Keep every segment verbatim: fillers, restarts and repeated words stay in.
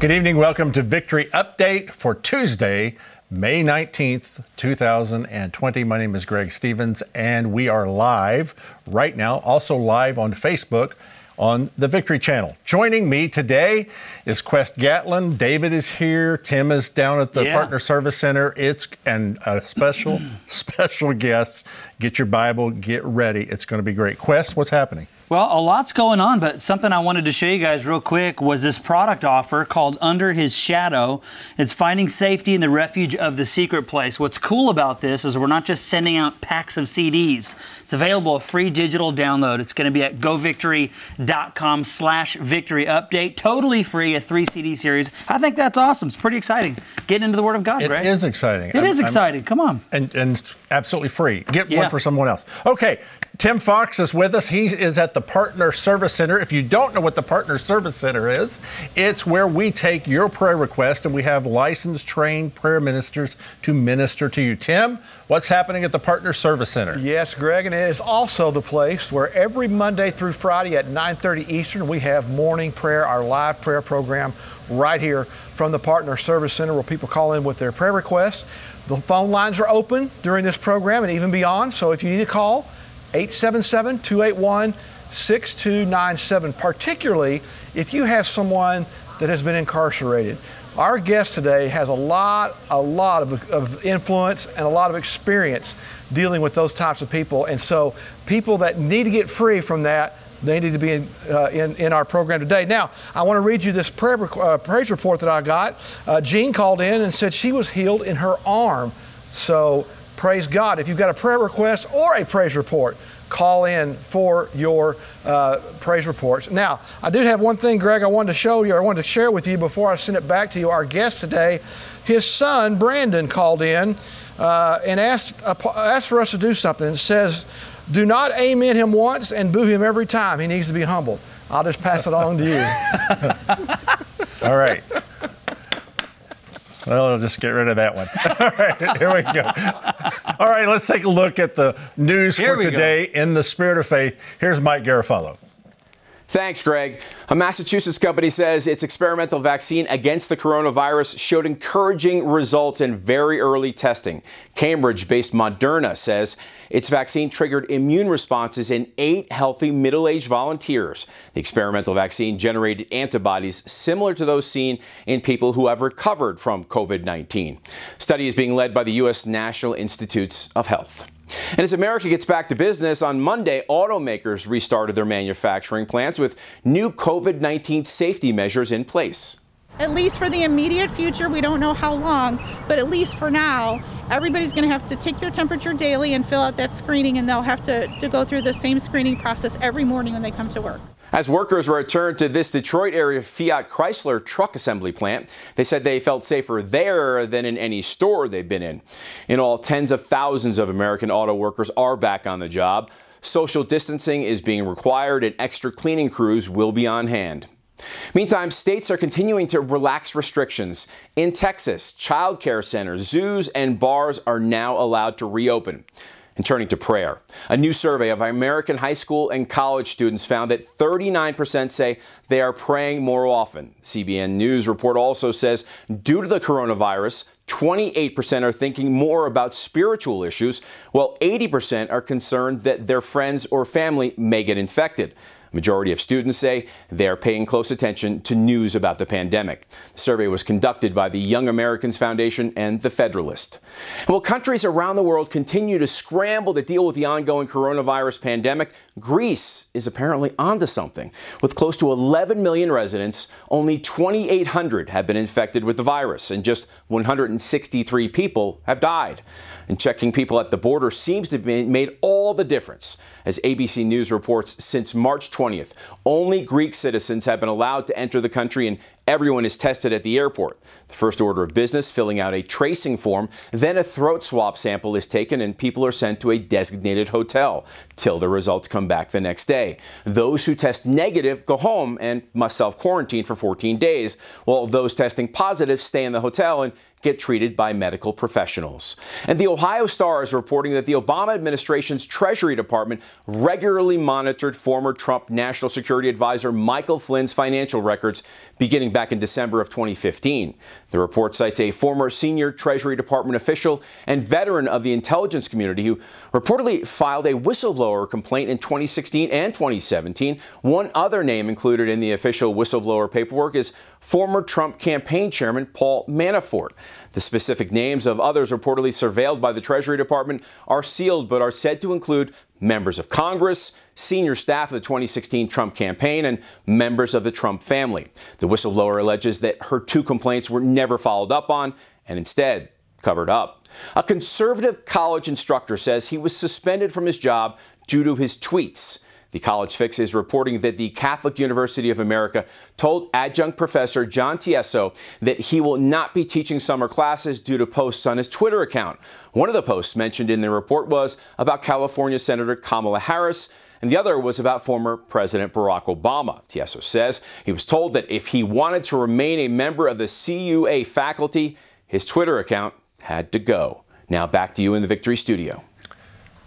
Good evening. Welcome to Victory Update for Tuesday, May nineteenth, two thousand twenty. My name is Greg Stephens, and we are live right now, also live on Facebook on the Victory Channel. Joining me today is Quest Gatlin. David is here. Tim is down at the yeah. Partner Service Center. It's and a special, special guest. Get your Bible, get ready. It's going to be great. Quest, what's happening? Well, a lot's going on, but something I wanted to show you guys real quick was this product offer called Under His Shadow. It's finding safety in the refuge of the secret place. What's cool about this is we're not just sending out packs of C Ds. It's available a free digital download. It's going to be at go victory dot com slash victory update. Totally free, a three C D series. I think that's awesome. It's pretty exciting. Getting into the Word of God, Greg. It is exciting. It I'm, is exciting. I'm, Come on. And, and absolutely free. Get yeah. one for someone else. Okay. Tim Fox is with us. He is at the Partner Service Center. If you don't know what the Partner Service Center is, it's where we take your prayer request and we have licensed, trained prayer ministers to minister to you. Tim, what's happening at the Partner Service Center? Yes, Greg, and it is also the place where every Monday through Friday at nine thirty Eastern, we have morning prayer, our live prayer program right here from the Partner Service Center where people call in with their prayer requests. The phone lines are open during this program and even beyond, so if you need a call, eight seven seven, two eight one, six two nine seven, particularly if you have someone that has been incarcerated. Our guest today has a lot, a lot of, of influence and a lot of experience dealing with those types of people. And so people that need to get free from that, they need to be in, uh, in, in our program today. Now, I want to read you this prayer, uh, praise report that I got. Uh, Jean called in and said she was healed in her arm. So praise God. If you've got a prayer request or a praise report, call in for your uh, praise reports. Now, I do have one thing, Greg, I wanted to show you, I wanted to share with you before I send it back to you. Our guest today, his son, Brandon, called in uh, and asked, uh, asked for us to do something. It says, do not amen him once and boo him every time. He needs to be humbled. I'll just pass it on to you. All right. Well, I'll just get rid of that one. All right, here we go. All right, let's take a look at the news here for today go. in the spirit of faith. Here's Mike Garofalo. Thanks, Greg. A Massachusetts company says its experimental vaccine against the coronavirus showed encouraging results in very early testing. Cambridge-based Moderna says its vaccine triggered immune responses in eight healthy middle-aged volunteers. The experimental vaccine generated antibodies similar to those seen in people who have recovered from COVID nineteen. Study is being led by the U S National Institutes of Health. And as America gets back to business, on Monday, automakers restarted their manufacturing plants with new COVID nineteen safety measures in place. At least for the immediate future, we don't know how long, but at least for now, everybody's going to have to take their temperature daily and fill out that screening, and they'll have to, to go through the same screening process every morning when they come to work. As workers returned to this Detroit area Fiat Chrysler truck assembly plant, they said they felt safer there than in any store they've been in. In all, tens of thousands of American auto workers are back on the job. Social distancing is being required and extra cleaning crews will be on hand. Meantime, states are continuing to relax restrictions. In Texas, child care centers, zoos, and bars are now allowed to reopen. And turning to prayer, a new survey of American high school and college students found that thirty-nine percent say they are praying more often. C B N News report also says due to the coronavirus, twenty-eight percent are thinking more about spiritual issues, while eighty percent are concerned that their friends or family may get infected. A majority of students say they are paying close attention to news about the pandemic. The survey was conducted by the Young Americans Foundation and The Federalist. And while countries around the world continue to scramble to deal with the ongoing coronavirus pandemic, Greece is apparently onto something. With close to eleven million residents, only twenty-eight hundred have been infected with the virus, and just one hundred sixty-three people have died. And checking people at the border seems to have made all the difference. As A B C News reports, since March twentieth, only Greek citizens have been allowed to enter the country, and everyone is tested at the airport. The first order of business, filling out a tracing form, then a throat swab sample is taken and people are sent to a designated hotel till the results come back the next day. Those who test negative go home and must self-quarantine for fourteen days, while those testing positive stay in the hotel and get treated by medical professionals. And the Ohio Star is reporting that the Obama administration's Treasury Department regularly monitored former Trump National Security Advisor Michael Flynn's financial records beginning back in December of twenty fifteen. The report cites a former senior Treasury Department official and veteran of the intelligence community who reportedly filed a whistleblower complaint in twenty sixteen and twenty seventeen. One other name included in the official whistleblower paperwork is former Trump campaign chairman Paul Manafort. The specific names of others reportedly surveilled by the Treasury Department are sealed, but are said to include members of Congress, senior staff of the twenty sixteen Trump campaign, and members of the Trump family. The whistleblower alleges that her two complaints were never followed up on and instead covered up. A conservative college instructor says he was suspended from his job due to his tweets. The College Fix is reporting that the Catholic University of America told adjunct professor John Tieso that he will not be teaching summer classes due to posts on his Twitter account. One of the posts mentioned in the report was about California Senator Kamala Harris, and the other was about former President Barack Obama. Tieso says he was told that if he wanted to remain a member of the C U A faculty, his Twitter account had to go. Now back to you in the Victory Studio.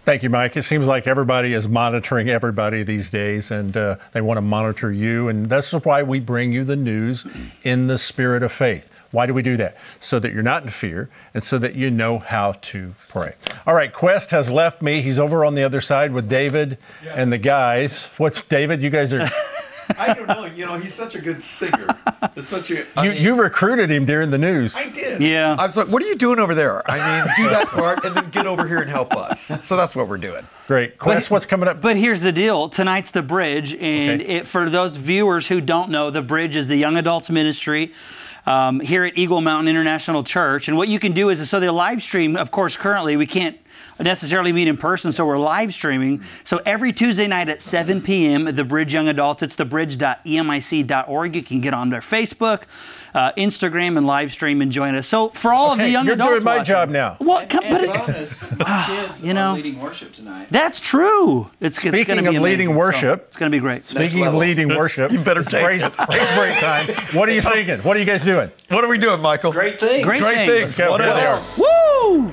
Thank you, Mike. It seems like everybody is monitoring everybody these days, and uh, they want to monitor you. And that's why we bring you the news in the spirit of faith. Why do we do that? So that you're not in fear and so that you know how to pray. All right. Quest has left me. He's over on the other side with David yeah. and the guys. What's David? You guys are... I don't know. You know, he's such a good singer. It's such a, I mean, you, you recruited him during the news. I did. Yeah. I was like, what are you doing over there? I mean, do that part and then get over here and help us. So that's what we're doing. Great. Quest, what's coming up? But here's the deal. Tonight's The Bridge. And okay. it, for those viewers who don't know, The Bridge is the young adults ministry um, here at Eagle Mountain International Church. And what you can do is, so the live stream, of course, currently we can't necessarily meet in person, so we're live streaming. So every Tuesday night at seven p m at The Bridge Young Adults, it's the bridge dot e m i c dot org. You can get on their Facebook, uh, Instagram, and live stream and join us. So for all okay, of the young you're adults, you're doing my watching, job now. Well, and, come, and but bonus, kids you know, are leading worship tonight. That's true. It's, Speaking it's gonna be of amazing, leading worship, so it's going to be great. Speaking of leading worship, you better take great, it. Great time. What are you thinking? What are you guys doing? What are we doing, Michael? Great things. Great, great things. things. What else? Woo!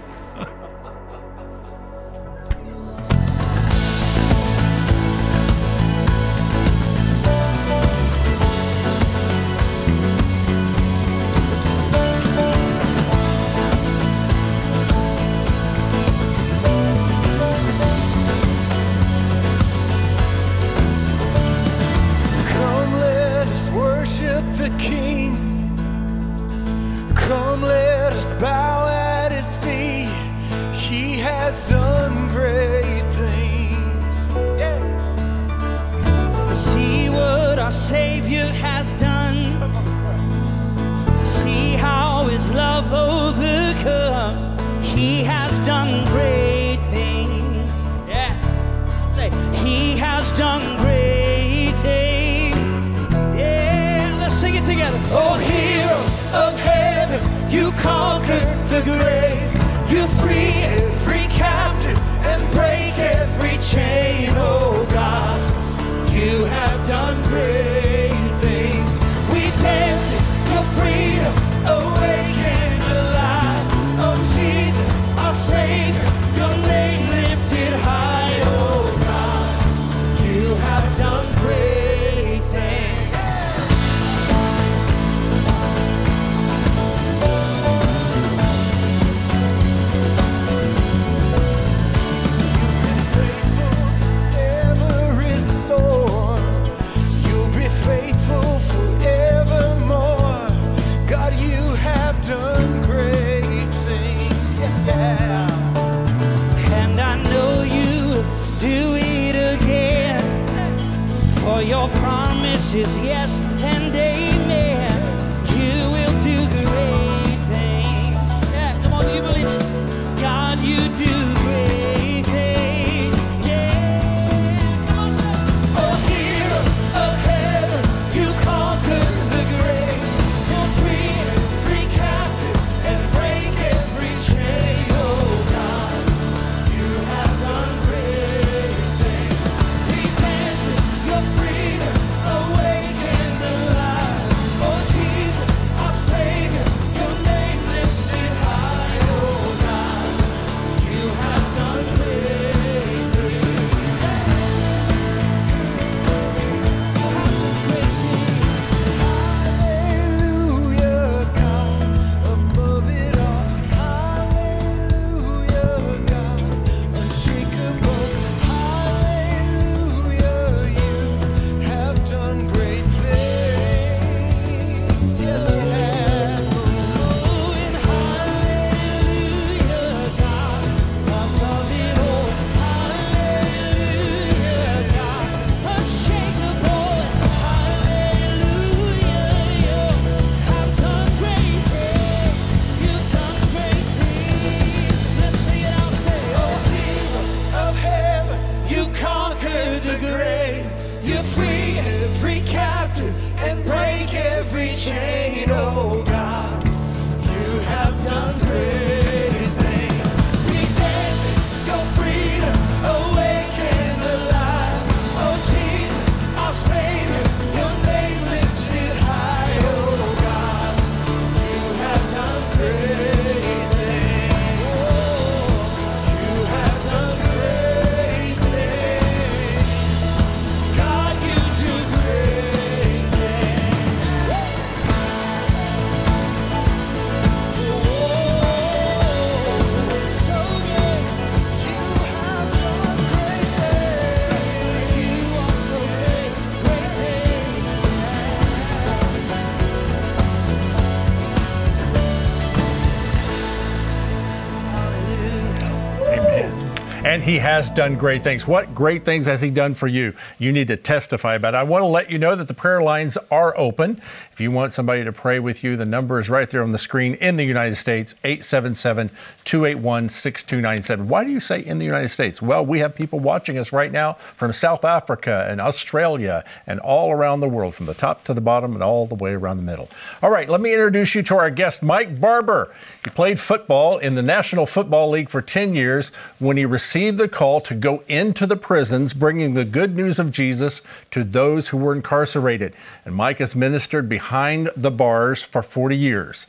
and he has done great things. What great things has he done for you? You need to testify about it. I want to let you know that the prayer lines are open. If you want somebody to pray with you, the number is right there on the screen in the United States, eight seven seven, two eight one, six two nine seven. Why do you say in the United States? Well, we have people watching us right now from South Africa and Australia and all around the world, from the top to the bottom and all the way around the middle. All right, let me introduce you to our guest, Mike Barber. He played football in the National Football League for ten years when he received the call to go into the prisons, bringing the good news of Jesus to those who were incarcerated. And Mike has ministered behind the bars for forty years.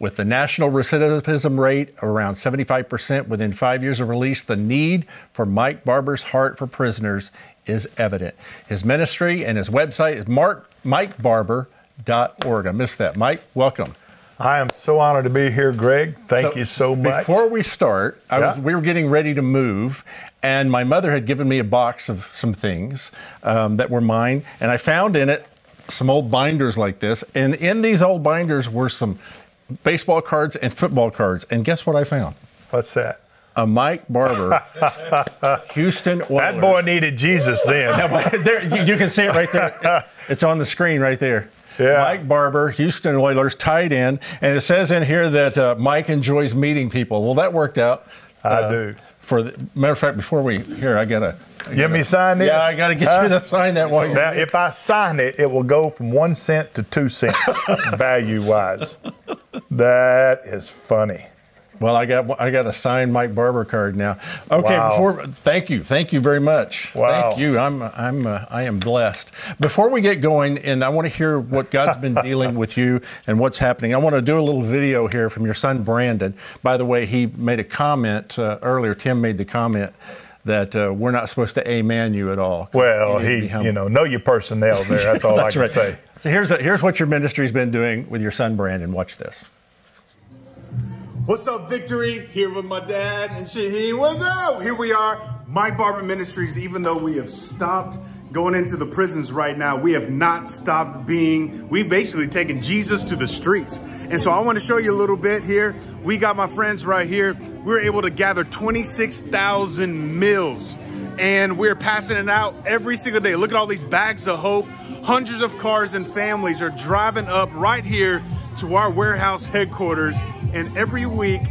With the national recidivism rate around seventy-five percent within five years of release, the need for Mike Barber's heart for prisoners is evident. His ministry and his website is mike barber dot org. I missed that. Mike, welcome. I am so honored to be here, Greg. Thank so, you so much. Before we start, I yeah. was, we were getting ready to move, and my mother had given me a box of some things um, that were mine, and I found in it some old binders like this, and in these old binders were some baseball cards and football cards. And guess what I found? What's that? A Mike Barber, Houston Oilers. That boy needed Jesus then. there, you, you can see it right there. It's on the screen right there. Yeah. Mike Barber, Houston Oilers, tied in. And it says in here that uh, Mike enjoys meeting people. Well, that worked out. I uh, do. For the, matter of fact, before we, here, I got to. Give me sign this? Yeah, I got to get huh? you to sign that one. Now, if I sign it, it will go from one cent to two cents, value-wise. That is funny. Well, I got I got a signed Mike Barber card now. Okay, wow. before thank you, thank you very much. Wow. Thank you. I'm I'm uh, I am blessed. Before we get going, and I want to hear what God's been dealing with you and what's happening. I want to do a little video here from your son Brandon. By the way, he made a comment uh, earlier. Tim made the comment that uh, we're not supposed to amen you at all. Well, he, you know, know your personnel there. That's all that's I can right. say. So here's a, here's what your ministry's been doing with your son Brandon. Watch this. What's up, Victory? Here with my dad and Shaheen. What's up? Here we are, Mike Barber Ministries. Even though we have stopped going into the prisons right now, we have not stopped being, we've basically taken Jesus to the streets. And so I want to show you a little bit here. We got my friends right here. We were able to gather twenty-six thousand meals, and we're passing it out every single day. Look at all these bags of hope. Hundreds of cars and families are driving up right here to our warehouse headquarters, and every week,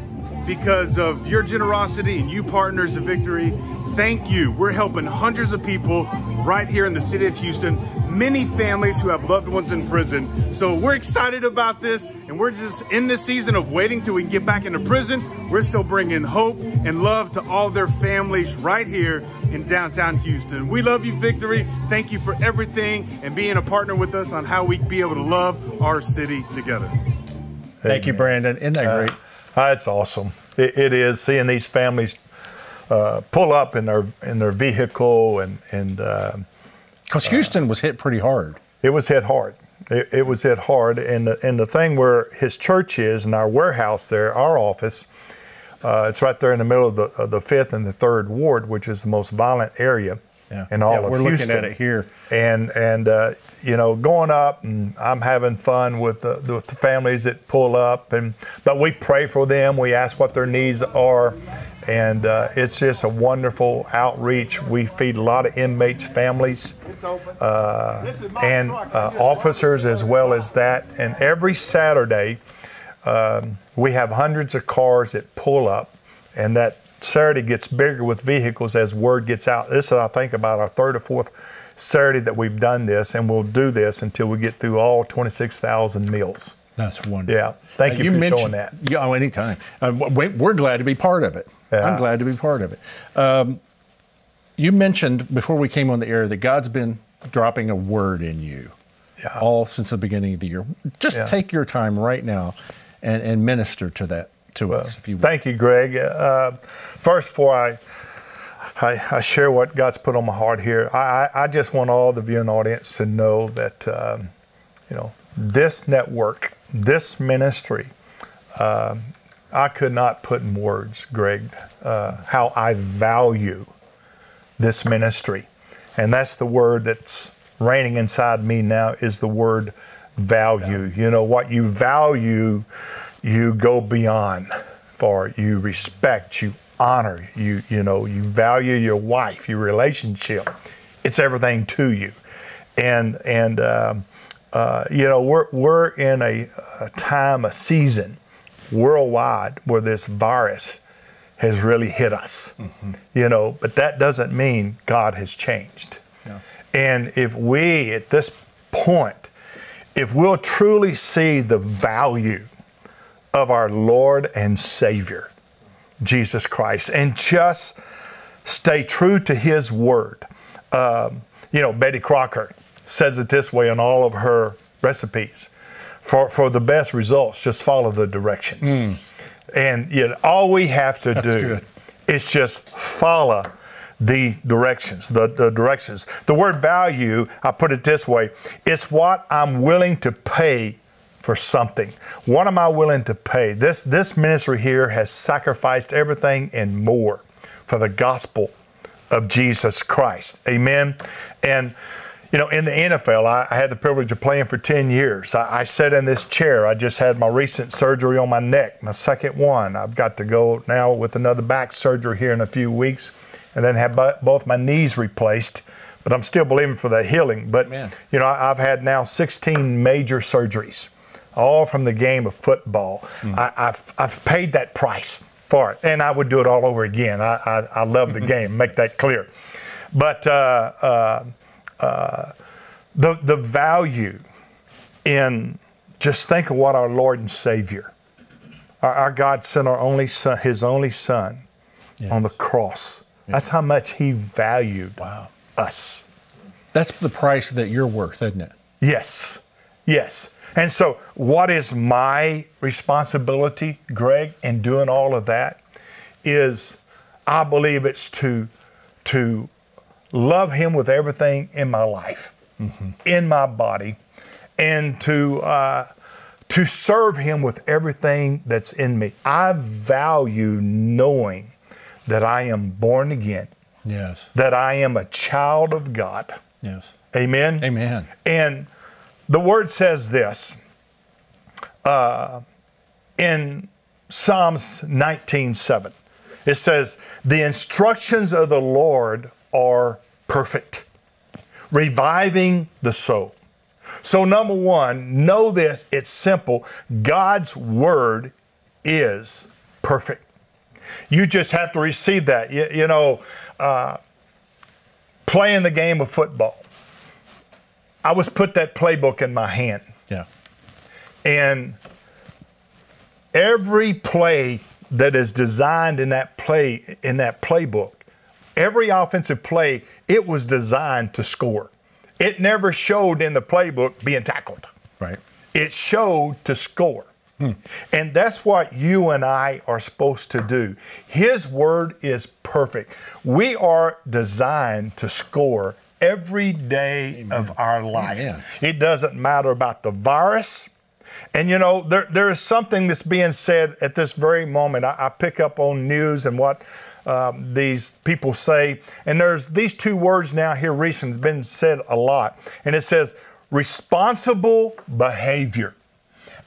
because of your generosity and you partners of Victory, thank you. We're helping hundreds of people right here in the city of Houston, many families who have loved ones in prison. So we're excited about this, and we're just in this season of waiting till we can get back into prison. We're still bringing hope and love to all their families right here in downtown Houston. We love you, Victory. Thank you for everything and being a partner with us on how we be able to love our city together. Thank you, Brandon. Isn't that great? Uh, it's awesome. It, it is, seeing these families uh, pull up in their in their vehicle, and and because uh, Houston uh, was hit pretty hard. It was hit hard. It, it was hit hard, and the, and the thing where his church is and our warehouse there, our office, uh, it's right there in the middle of the of the fifth and the third ward, which is the most violent area yeah. in all yeah, of we're Houston. We're looking at it here, and and. Uh, You know, going up, and I'm having fun with the, with the families that pull up, and but we pray for them. We ask what their needs are, and uh, it's just a wonderful outreach. We feed a lot of inmates, families, uh, and uh, officers as well as that. And every Saturday, um, we have hundreds of cars that pull up, and that Saturday gets bigger with vehicles as word gets out. This is, I think, about our third or fourth Saturday that we've done this, and we'll do this until we get through all twenty-six thousand meals. That's wonderful. Yeah, thank now, you, you for showing that. Yeah, oh, anytime. Uh, we, we're glad to be part of it. Yeah. I'm glad to be part of it. Um, you mentioned before we came on the air that God's been dropping a word in you yeah. all since the beginning of the year. Just yeah. take your time right now and, and minister to that to well, us, if you will. Thank you, Greg. Uh, first, before I... I, I share what God's put on my heart here. I, I just want all the viewing audience to know that, um, you know, this network, this ministry, uh, I could not put in words, Greg, uh, how I value this ministry. And that's the word that's reigning inside me now, is the word value. You know, what you value, you go beyond for, you respect, you honor, you you know, you value your wife, your relationship. It's everything to you. And and um, uh, you know, we're we're in a, a time, a season worldwide where this virus has really hit us. Mm-hmm. You know, but that doesn't mean God has changed. No. And if we at this point, if we'll truly see the value of our Lord and Savior, Jesus Christ, and just stay true to His Word. Um, you know, Betty Crocker says it this way in all of her recipes. For, for the best results, just follow the directions. Mm. And you know, all we have to That's do good. is just follow the directions, the, the directions. The word value, I put it this way, it's what I'm willing to pay for something. What am I willing to pay? This, this ministry here has sacrificed everything and more for the gospel of Jesus Christ. Amen. And, you know, in the N F L, I, I had the privilege of playing for ten years. I, I sat in this chair. I just had my recent surgery on my neck, my second one. I've got to go now with another back surgery here in a few weeks and then have both my knees replaced. But I'm still believing for the healing. But, Amen. you know, I, I've had now sixteen major surgeries, all from the game of football. Mm. I, I've, I've paid that price for it, and I would do it all over again. I, I, I love the game, make that clear. But uh, uh, uh, the, the value in, just think of what our Lord and Savior, our, our God sent our only son, His only Son, yes. on the cross. Yes. That's how much He valued wow. us. That's the price that you're worth, isn't it? Yes, yes. And so what is my responsibility, Greg, in doing all of that is I believe it's to, to love Him with everything in my life, mm-hmm. in my body, and to, uh, to serve Him with everything that's in me. I value knowing that I am born again, yes. that I am a child of God. Yes. Amen? Amen. And the Word says this uh, in Psalms nineteen seven. It says, the instructions of the Lord are perfect, reviving the soul. So number one, know this, it's simple. God's Word is perfect. You just have to receive that. You, you know, uh, playing the game of football. I was put that playbook in my hand. Yeah. And every play that is designed in that play in that playbook, every offensive play, it was designed to score. It never showed in the playbook being tackled. Right. It showed to score. Hmm. And that's what you and I are supposed to do. His Word is perfect. We are designed to score every day Amen. of our life. Amen. It doesn't matter about the virus. And you know, there, there is something that's being said at this very moment. I, I pick up on news and what um, these people say. And there's these two words now here recently been said a lot. And it says, responsible behavior.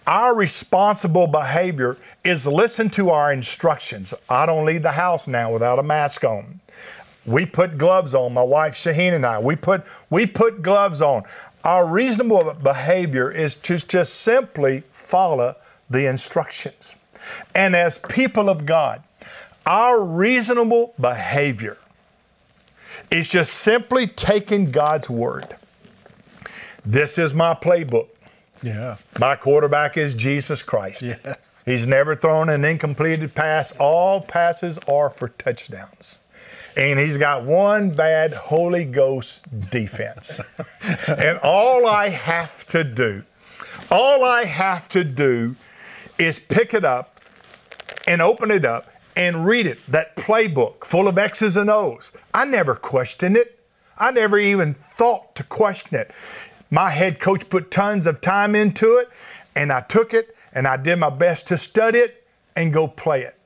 Our responsible behavior is listen to our instructions. I don't leave the house now without a mask on. We put gloves on, my wife Shaheen and I. We put, we put gloves on. Our reasonable behavior is to just simply follow the instructions. And as people of God, our reasonable behavior is just simply taking God's Word. This is my playbook. Yeah. My quarterback is Jesus Christ. Yes. He's never thrown an incompleted pass. All passes are for touchdowns. And he's got one bad Holy Ghost defense. And all I have to do, all I have to do is pick it up and open it up and read it, that playbook full of X's and O's. I never questioned it. I never even thought to question it. My head coach put tons of time into it, and I took it, and I did my best to study it and go play it.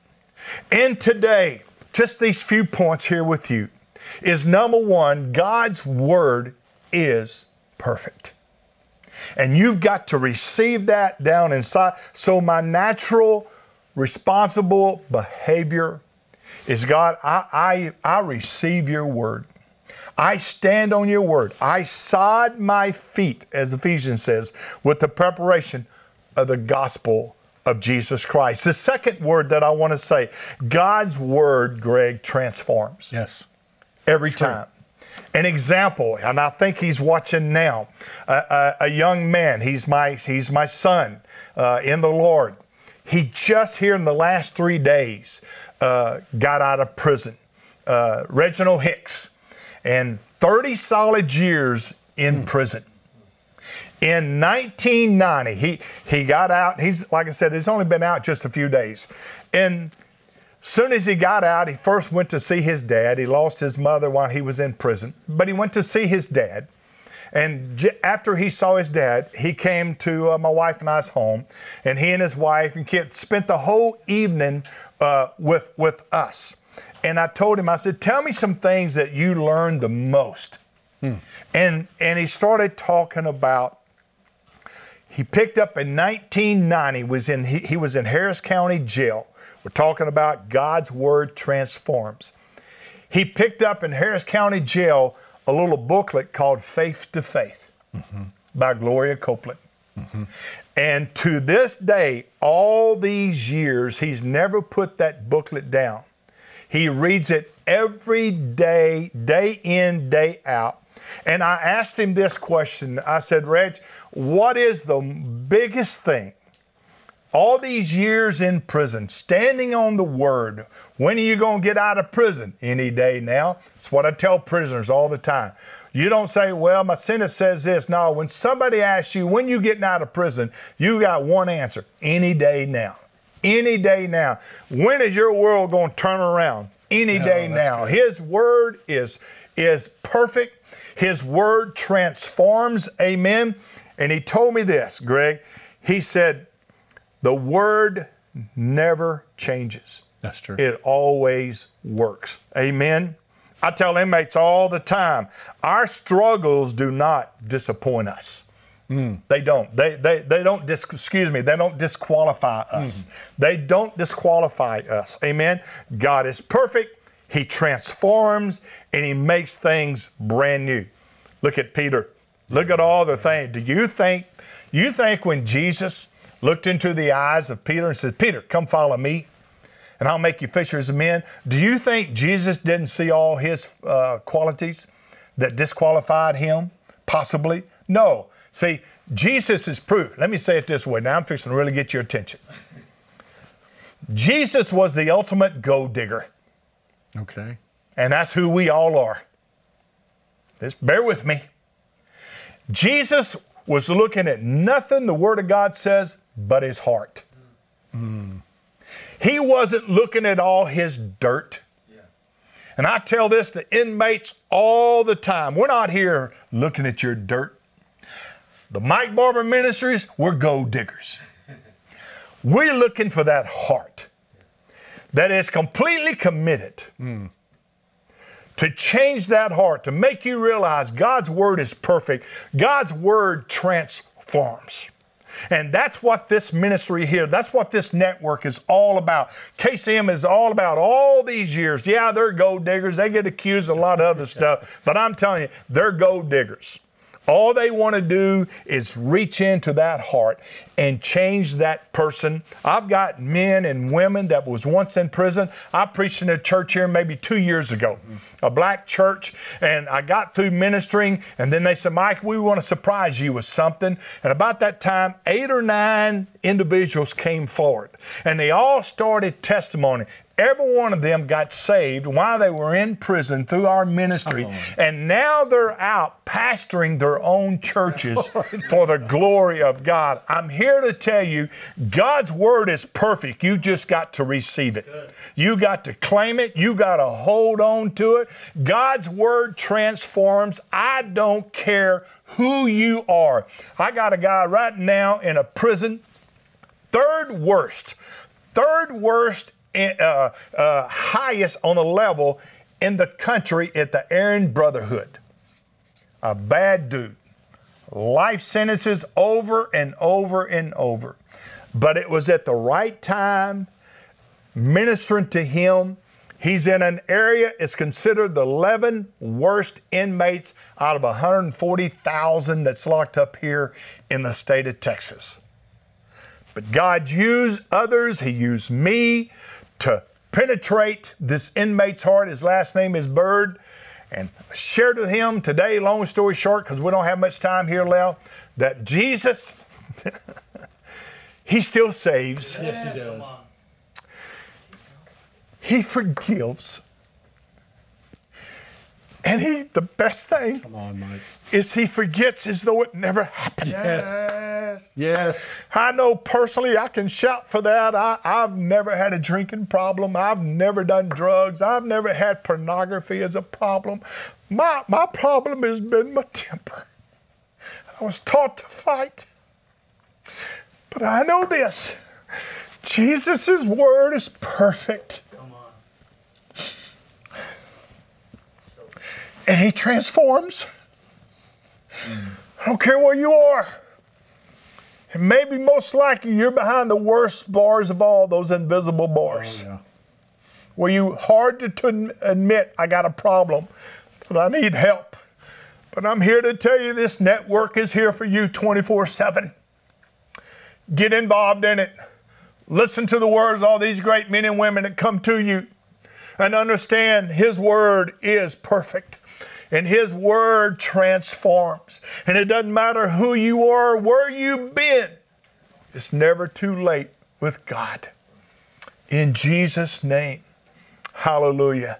And today, just these few points here with you is number one, God's Word is perfect. And you've got to receive that down inside. So my natural, responsible behavior is, God, I, I, I receive your word. I stand on your word. I sod my feet, as Ephesians says, with the preparation of the gospel of Jesus Christ. The second word that I want to say, God's word, Greg, transforms. Yes. Every True. time. An example, and I think he's watching now, uh, a, a young man, he's my, he's my son uh, in the Lord. He just here in the last three days uh, got out of prison, uh, Reginald Hicks, and thirty solid years in mm. prison. In nineteen ninety, he, he got out. He's, like I said, he's only been out just a few days. And soon as he got out, he first went to see his dad. He lost his mother while he was in prison, but he went to see his dad. And j after he saw his dad, he came to uh, my wife and I's home, and he and his wife and kid spent the whole evening uh, with, with us. And I told him, I said, tell me some things that you learned the most. Hmm. And, and he started talking about, he picked up in nineteen ninety, was in, he, he was in Harris County Jail. We're talking about God's word transforms. He picked up in Harris County Jail a little booklet called Faith to Faith mm-hmm. by Gloria Copeland. Mm-hmm. And to this day, all these years, he's never put that booklet down. He reads it every day, day in, day out. And I asked him this question. I said, Reg, what is the biggest thing? All these years in prison, standing on the word, when are you going to get out of prison? Any day now. It's what I tell prisoners all the time. You don't say, well, my sentence says this. No, when somebody asks you, when you getting out of prison, you got one answer, any day now. Any day now. When is your world going to turn around? Any no, day now. Good. His word is, is perfect. His word transforms. Amen. And he told me this, Greg. He said, the word never changes. That's true. It always works. Amen. I tell inmates all the time, our struggles do not disappoint us. Mm. They don't. They, they, they don't, dis excuse me, they don't disqualify us. Mm. They don't disqualify us. Amen. God is perfect. He transforms and he makes things brand new. Look at Peter. Look at all the things. Do you think, you think when Jesus looked into the eyes of Peter and said, Peter, come follow me, and I'll make you fishers of men. Do you think Jesus didn't see all his uh, qualities that disqualified him, possibly? No. See, Jesus is proof. Let me say it this way. Now I'm fixing to really get your attention. Jesus was the ultimate gold digger. Okay. And that's who we all are. Just bear with me. Jesus was looking at nothing the Word of God says but his heart. Mm. He wasn't looking at all his dirt. Yeah. And I tell this to inmates all the time. We're not here looking at your dirt. The Mike Barber Ministries, we're gold diggers. We're looking for that heart that is completely committed mm. to change that heart, to make you realize God's word is perfect. God's word transforms. And that's what this ministry here, that's what this network is all about. K C M is all about all these years. Yeah, they're gold diggers. They get accused of a lot of other stuff. But I'm telling you, they're gold diggers. All they want to do is reach into that heart and change that person. I've got men and women that was once in prison. I preached in a church here maybe two years ago, a black church, and I got through ministering, and then they said, Mike, we want to surprise you with something. And about that time, eight or nine individuals came forward, and they all started testimony. Every one of them got saved while they were in prison through our ministry. Oh. And now they're out pastoring their own churches for the glory of God. I'm here to tell you, God's word is perfect. You just got to receive it. Good. You got to claim it. You got to hold on to it. God's word transforms. I don't care who you are. I got a guy right now in a prison, third worst, third worst In, uh, uh, highest on a level in the country at the Aryan Brotherhood. A bad dude. Life sentences over and over and over. But it was at the right time, ministering to him. He's in an area is considered the eleven worst inmates out of one hundred forty thousand that's locked up here in the state of Texas. But God used others. He used me to penetrate this inmate's heart. His last name is Bird. And shared with him today, long story short, because we don't have much time here left, that Jesus, he still saves. Yes, he does. He forgives. And he, the best thing Come on, Mike. is he forgets as though it never happened. Yes. Yes. I know personally I can shout for that. I, I've never had a drinking problem. I've never done drugs. I've never had pornography as a problem. My, my problem has been my temper. I was taught to fight. But I know this. Jesus' word is perfect. And he transforms. Mm. I don't care where you are. And maybe most likely you're behind the worst bars of all, those invisible bars. Oh, yeah. Where you hard to, to admit, I got a problem, but I need help. But I'm here to tell you this network is here for you twenty-four seven. Get involved in it. Listen to the words of all these great men and women that come to you. And understand his word is perfect. And his word transforms. And it doesn't matter who you are, where you've been. It's never too late with God. In Jesus' name, hallelujah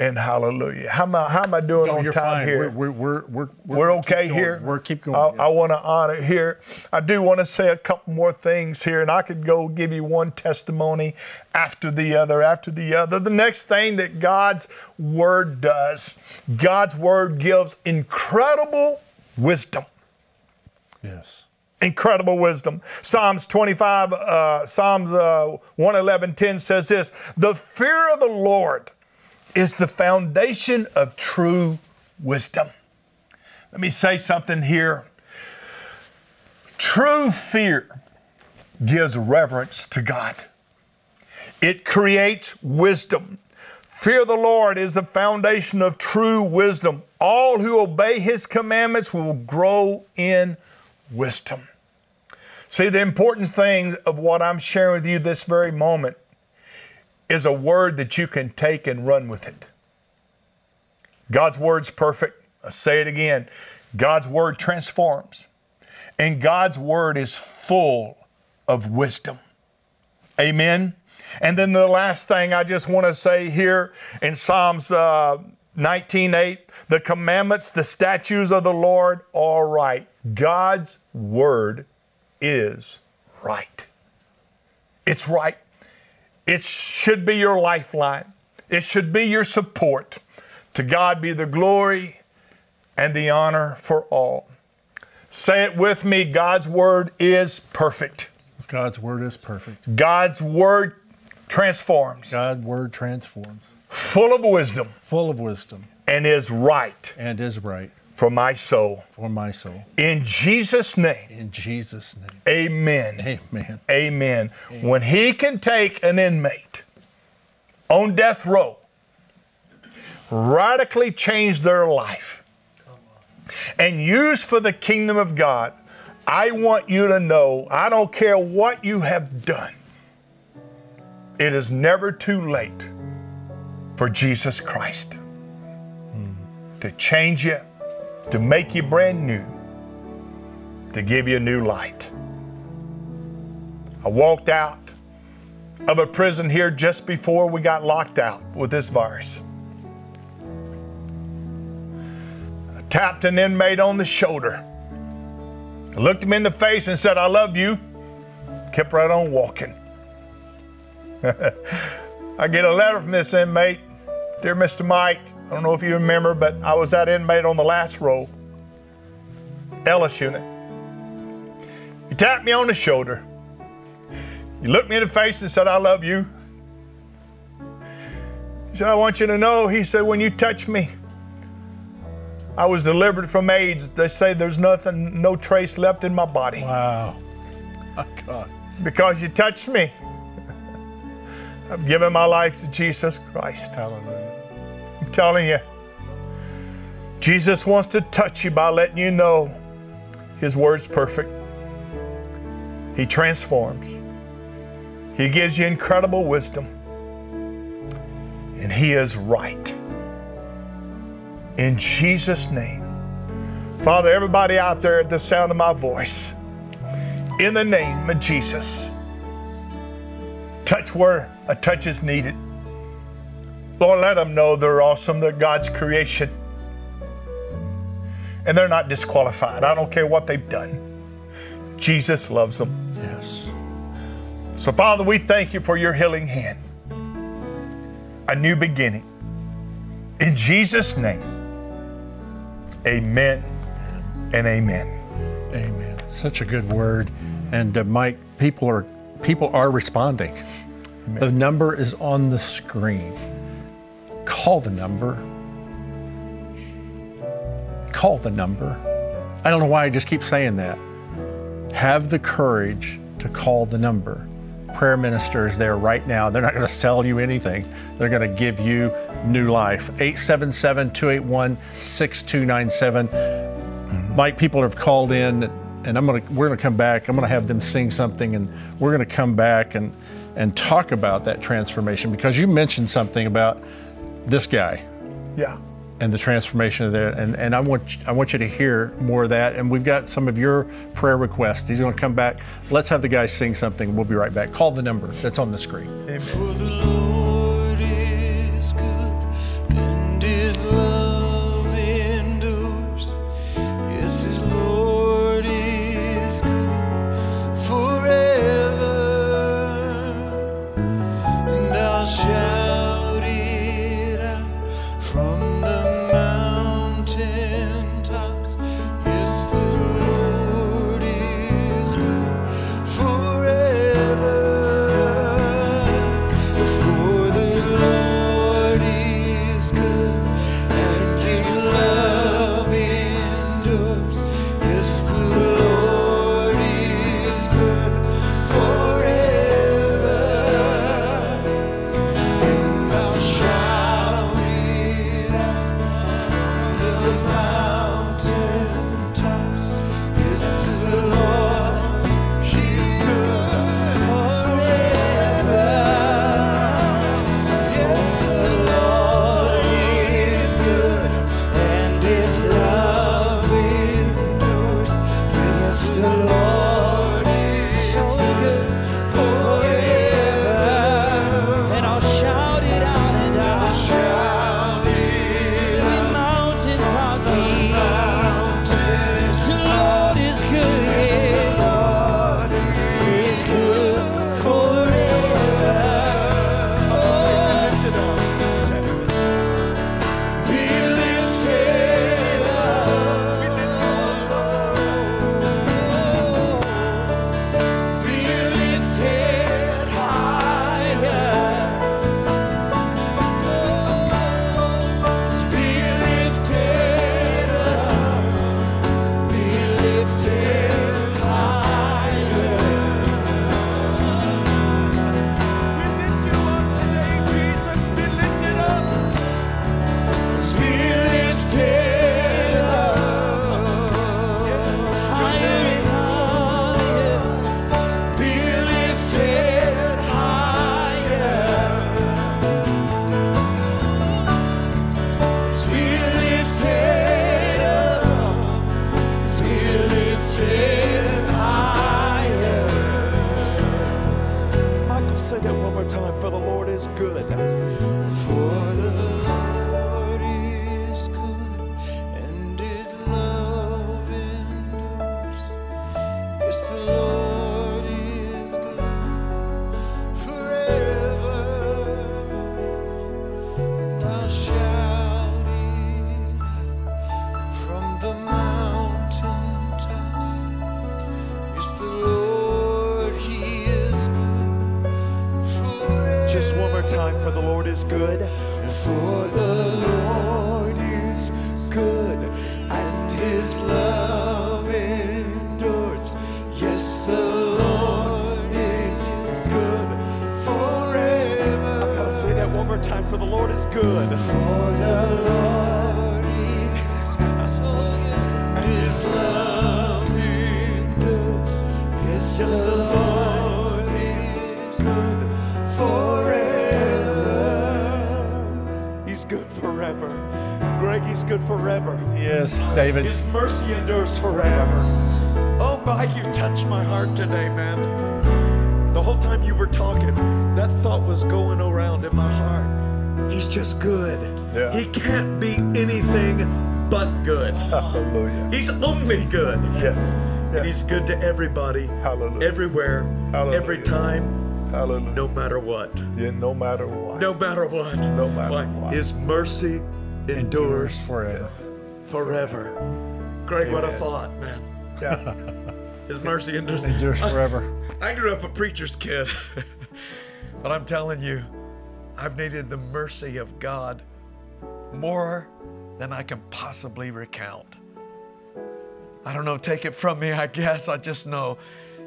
and hallelujah. How am I, how am I doing no, on time fine. here? We're, we're, we're, we're, we're okay here. We're keep going. I, yeah. I want to honor here. I do want to say a couple more things here, and I could go give you one testimony after the other, after the other. The next thing that God's Word does, God's Word gives incredible wisdom. Yes. Incredible wisdom. Psalms twenty-five, uh, Psalms uh, one eleven ten says this, the fear of the Lord is the foundation of true wisdom. Let me say something here. True fear gives reverence to God. It creates wisdom. Fear of the Lord is the foundation of true wisdom. All who obey his commandments will grow in wisdom. See, the important thing of what I'm sharing with you this very moment is a word that you can take and run with it. God's word's perfect. I'll say it again. God's word transforms. And God's word is full of wisdom. Amen. And then the last thing I just want to say here in Psalms uh, nineteen eight, the commandments, the statutes of the Lord are right. God's word is right. It's right. It should be your lifeline. It should be your support. To God be the glory and the honor for all. Say it with me. God's word is perfect. God's word is perfect. God's word transforms. God's word transforms. Full of wisdom. Full of wisdom. And is right. And is right. For my soul. For my soul. In Jesus' name. In Jesus' name. Amen. Amen. Amen. Amen. When he can take an inmate on death row, radically change their life, and use for the kingdom of God, I want you to know, I don't care what you have done, it is never too late for Jesus Christ mm. to change you, to make you brand new, to give you a new light. I walked out of a prison here just before we got locked out with this virus. I tapped an inmate on the shoulder. I looked him in the face and said, I love you. Kept right on walking. I get a letter from this inmate. Dear Mister Mike, I don't know if you remember, but I was that inmate on the last row, Ellis unit. You tapped me on the shoulder. You looked me in the face and said, I love you. He said, I want you to know, he said, when you touched me, I was delivered from AIDS. They say there's nothing, no trace left in my body. Wow. Oh, God. Because you touched me. I've given my life to Jesus Christ. Hallelujah. I'm telling you, Jesus wants to touch you by letting you know His word's perfect. He transforms. He gives you incredible wisdom. And He is right. In Jesus' name. Father, everybody out there at the sound of my voice, in the name of Jesus, touch where a touch is needed. Lord, let them know they're awesome. They're God's creation. And they're not disqualified. I don't care what they've done. Jesus loves them. Yes. So, Father, we thank you for your healing hand. A new beginning. In Jesus' name, amen and amen. Amen. Such a good word. And, uh, Mike, people are people are responding. Amen. The number is on the screen. Call the number. Call the number. I don't know why I just keep saying that. Have the courage to call the number. Prayer minister is there right now. They're not going to sell you anything. They're going to give you new life. eight seven seven, two eight one, six two nine seven. Mm-hmm. Mike, people have called in, and I'm going to, we're going to come back. I'm going to have them sing something, and we're going to come back and, and talk about that transformation, because you mentioned something about this guy. Yeah. And the transformation of that, and, and I want I want you to hear more of that. And we've got some of your prayer requests. He's going to come back. Let's have the guy sing something. We'll be right back. Call the number that's on the screen. Amen. For the Lord is good, and His love endures. Yes, His Lord is good forever, and I'll shine. Yes, the Lord is good forever. for the Lord is good. For the Lord is good. His love endures. Yes, yes, the Lord is good forever. He's good forever. Greg, he's good forever. Yes, David. His mercy endures forever. Oh, Mike, you touched my heart today, man. The whole time you were talking, that thought was going around in my heart. He's just good. Yeah. He can't be anything but good. Hallelujah. He's only good. Yes. yes. And he's good to everybody. Hallelujah. Everywhere. Hallelujah. Every time. Hallelujah. No matter what. Yeah, no matter what. No matter what. No matter what. His mercy endures forever. Yes. Forever. Greg, Amen. What a thought, man. Yeah. His mercy endures, endures forever. I, I grew up a preacher's kid, but I'm telling you, I've needed the mercy of God more than I can possibly recount. I don't know, take it from me, I guess. I just know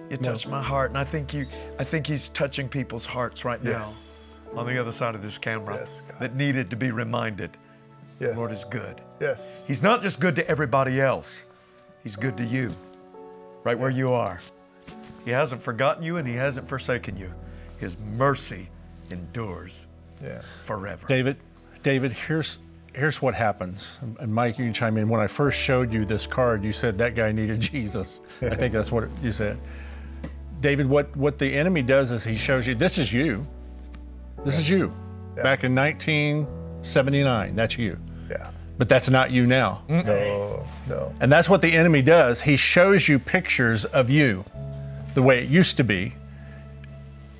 you touched no. my heart, and I think you, I think he's touching people's hearts right yes. now on the other side of this camera yes, that needed to be reminded yes. the Lord is good. Yes. He's not just good to everybody else. He's good to you, right where you are. He hasn't forgotten you and He hasn't forsaken you. His mercy endures yeah. forever. David, David, here's, here's what happens. And Mike, you can chime in. When I first showed you this card, you said that guy needed Jesus. I think that's what you said. David, what, what the enemy does is he shows you, this is you. This yeah. is you. Yeah. Back in nineteen seventy-nine, that's you. Yeah. But that's not you now. No, no. And that's what the enemy does. He shows you pictures of you, the way it used to be.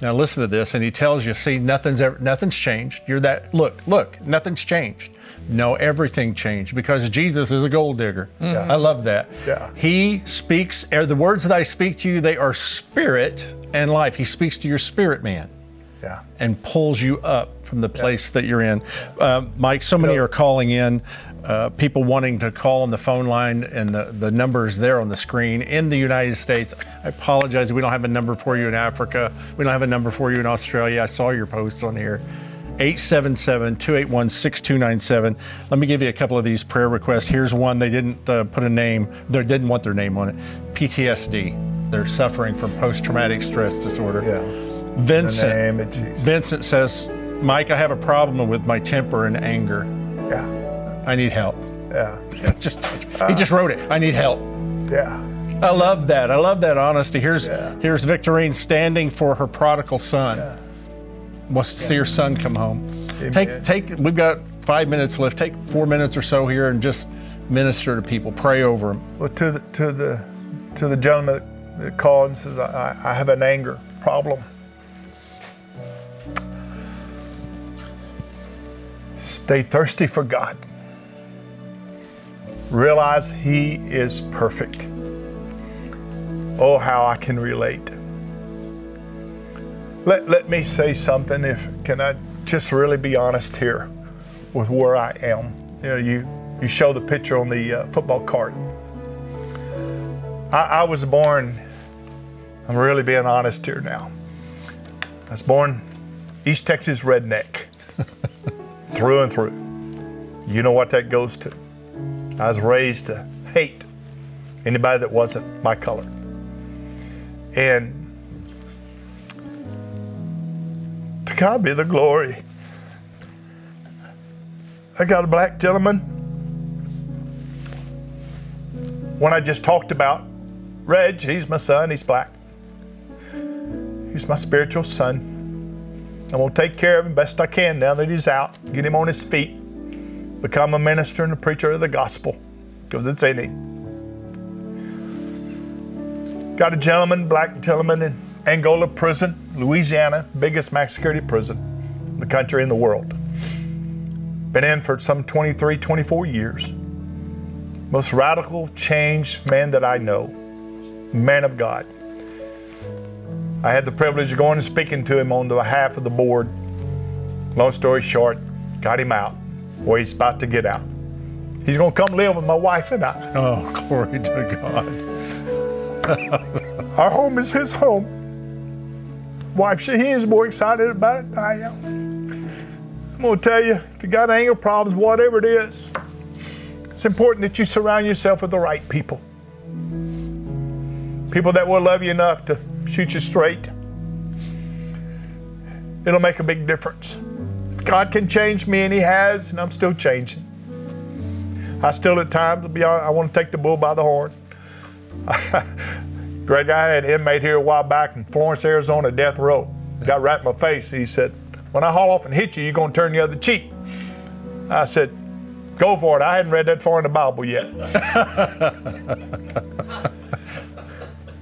Now listen to this, and he tells you, see, nothing's ever, nothing's changed. You're that, look, look, nothing's changed. No, everything changed because Jesus is a gold digger. Yeah. I love that. Yeah. He speaks, the words that I speak to you, they are spirit and life. He speaks to your spirit, man. Yeah. And pulls you up from the place yeah. that you're in. Uh, Mike, so many you know, are calling in, uh, people wanting to call on the phone line, and the, the numbers there on the screen in the United States. I apologize, we don't have a number for you in Africa. We don't have a number for you in Australia. I saw your posts on here. eight seven seven, two eight one, six two nine seven. Let me give you a couple of these prayer requests. Here's one, they didn't uh, put a name, they didn't want their name on it. P T S D, they're suffering from post-traumatic stress disorder. Yeah. Vincent, Vincent says, Mike, I have a problem with my temper and anger. Yeah. I need help. Yeah. just, uh, he just wrote it. I need help. Yeah. I love that. I love that honesty. Here's, yeah. here's Victorine standing for her prodigal son. Yeah. Wants to yeah. see her son come home. Amen. Take, take, we've got five minutes left. Take four minutes or so here and just minister to people. Pray over them. Well, to the, to the, to the gentleman that called and says, I, I have an anger problem. Stay thirsty for God. Realize He is perfect. Oh, how I can relate. Let, let me say something, if can I just really be honest here with where I am. You know, you, you show the picture on the uh, football card. I, I was born, I'm really being honest here now. I was born East Texas redneck. Through and through. You know what that goes to. I was raised to hate anybody that wasn't my color. And to God be the glory. I got a black gentleman. One I just talked about, Reg, he's my son, he's black. He's my spiritual son. I'm going to take care of him best I can now that he's out, get him on his feet, become a minister and a preacher of the gospel, because it's in him. Got a gentleman, black gentleman in Angola prison, Louisiana, biggest max security prison in the country and the world. Been in for some twenty-three, twenty-four years. Most radical change man that I know, man of God. I had the privilege of going and speaking to him on the behalf of the board. Long story short, got him out. Boy, he's about to get out. He's going to come live with my wife and I. Oh, glory to God. Our home is his home. Wife Shaheen is more excited about it than I am. I'm going to tell you, if you got anger problems, whatever it is, it's important that you surround yourself with the right people. People that will love you enough to shoot you straight. It'll make a big difference. If God can change me, and He has, and I'm still changing. I still at times, be honest, I want to take the bull by the horn. Greg, I had an inmate here a while back in Florence, Arizona, death row. Got right in my face. He said, when I haul off and hit you, you're going to turn the other cheek. I said, go for it. I hadn't read that far in the Bible yet.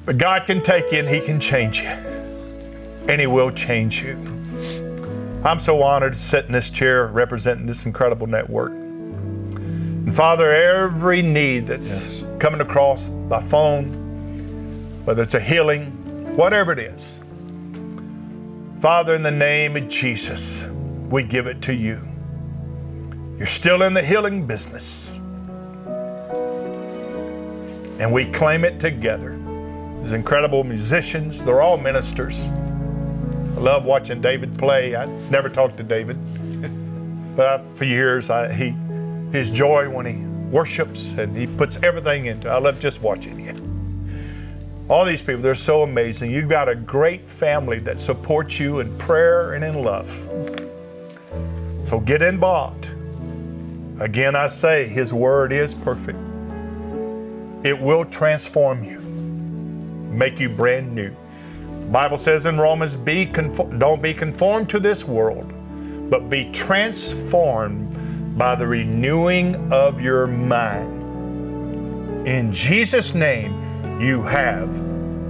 But God can take you and He can change you. And He will change you. I'm so honored to sit in this chair representing this incredible network. And Father, every need that's yes. coming across by phone, whether it's a healing, whatever it is, Father, in the name of Jesus, we give it to You. You're still in the healing business. And we claim it together. These incredible musicians, they're all ministers. I love watching David play. I never talked to David, but I, for years, I, he, his joy when he worships and he puts everything into it. I love just watching him. All these people, they're so amazing. You've got a great family that supports you in prayer and in love. So get involved. Again, I say His word is perfect. It will transform you, make you brand new. Bible says in Romans, be conform, don't be conformed to this world, but be transformed by the renewing of your mind. In Jesus' name, you have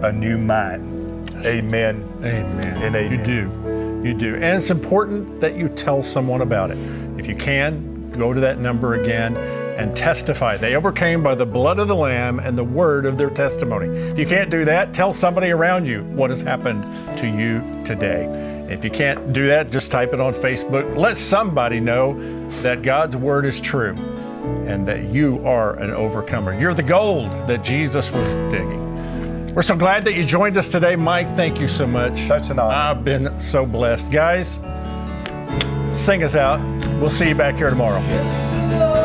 a new mind. Amen. Amen. And amen. You do. You do. And it's important that you tell someone about it. If you can, go to that number again and testify. They overcame by the blood of the Lamb and the word of their testimony. If you can't do that, tell somebody around you what has happened to you today. If you can't do that, just type it on Facebook. Let somebody know that God's word is true and that you are an overcomer. You're the gold that Jesus was digging. We're so glad that you joined us today. Mike, thank you so much. Such an honor. I've been so blessed. Guys, sing us out. We'll see you back here tomorrow. Yes.